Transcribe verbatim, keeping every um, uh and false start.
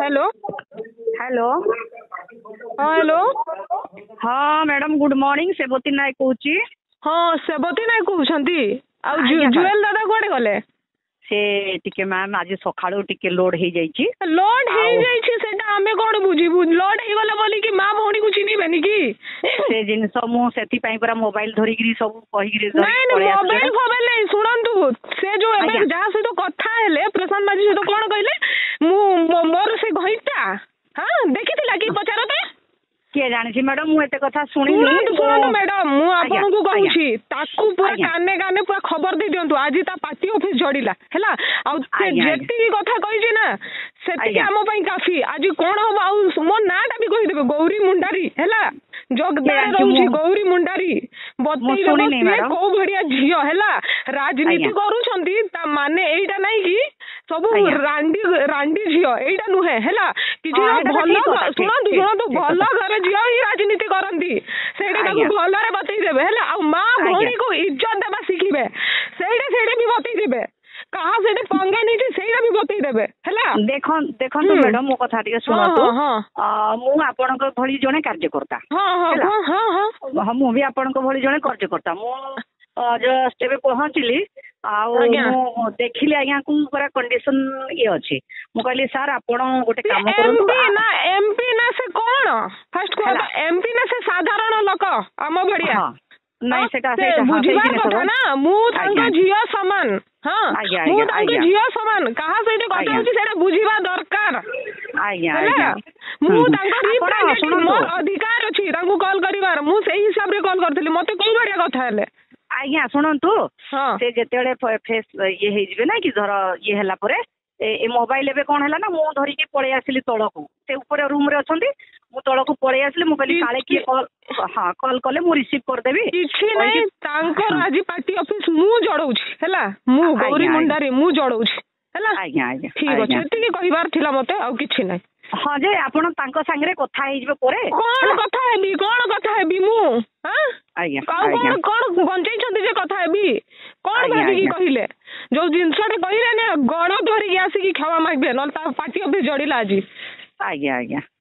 hello hello हाँ hello हाँ madam good morning Sevati Nayak कहूची हाँ सेवती नायक कहउछंती आ जुएल दादा कोडे गले से टिके मैम आज सखाळो टिके लोड हे जाईची लोड हे जाईची सेटा आमे कोन बुझीबु लोड हे गला बोली कि मां भौणी को चिनी बेनी की से जिंस मु सेति पई पर मोबाइल धरि गिरी सब कहि गिरी नहीं नहीं मोबाइल खबर नहीं सुनंतु से जो एमे जहां से तो कथा हेले प्रशांत बाजी से तो कोन कहले मु मोर से घइटा हां देखितला की पचारो ते के जानि छी मैडम मु एते कथा सुनी नहीं सुनंतु मैडम मु आपन को कहू छी ताकू पूरा काने काने पूरा खबर दे दियंतु आज ता पार्टी ऑफिस जड़ीला हैला आ से जेती कथा कहि छी ना सेती हम पई काफी आज कोन हो आ मो नाटा भी कहि देबे गौरी मुंडारी हैला जगदार रहूची गौरी मुंडारी बत्ती सुनी नहीं मैडम को बढ़िया झियो हैला राजनीति करू छंती ता माने एटा नाही की सब रांडी रांडी झियो एटा नुहे हैला कि जे भलो सुनंतु सुनंतु भलो घर झियो ही राजनीति करंती सेटा ताको भलो रे बतई देबे हैला आ मां भौणी को इज्जत देबा सिखिबे सेडे सेडे भी बतई देबे कहां सेडे पंगा नहीं जे सेडा भी बतई देबे हैला देखन देखन तो मैडम मो कथा ठीक सुनो तो मु आपन को भली जने कार्यकर्ता हां हां हां हां हम भी आपन को भली जने कार्यकर्ता मु जस्ट एबे पहुंचली आ मु देखिले आज्ञा को पूरा कंडीशन ये अछि मु कहली सर आपन गोटे काम करंतु ना एमपी ना से कोन फर्स्ट को एमपी ना से साधारण लोक हम बढ़िया नहीं सेटा सेटा बुझिबार कथा ना मु तांका जिया समान हां मु तांका जिया समान कहा सेटा कथा होची सेटा बुझिबा दरकार आज्ञा आज्ञा मु तांका रिप्रेजेंट मोर अधिकार अछि तांको कॉल करिवार मु सेही हिसाब रे कॉल करथिले मते कोइ बडिया कथा हेले आज्ञा सुनंतु से जेतेले फेस ये हेजबे ना कि धर ये हला परे ए मोबाइल एबे कोन हला ना मु धरि के पळे आसली तळ को से ऊपर रूम रे अछंती मु तळ को पळे आसली मु कहली काले की कॉल हां कॉल करले मु रिसीव कर देबी किछि नै तांकर आज पार्टी ऑफिस मु जडौछि हला मु गौरी मुंडारी मु जडौछि हला आज्ञा आज्ञा ठीक अछि एतिके कहिवार थिला मते आ किछि नै हां जे आपण तांको संगे कथा हेजबे परे कोन कथा हेबी कोन कथा हेबी मु हां आज्ञा कोन कोन गंजै छथि जे कथा हेबी कोन भाबी की कहिले जो जिनसडे कहिले ने गण धरि आसी की खावा मागबे न ता पार्टी ऑफिस जडीला आज आज्ञा आज्ञा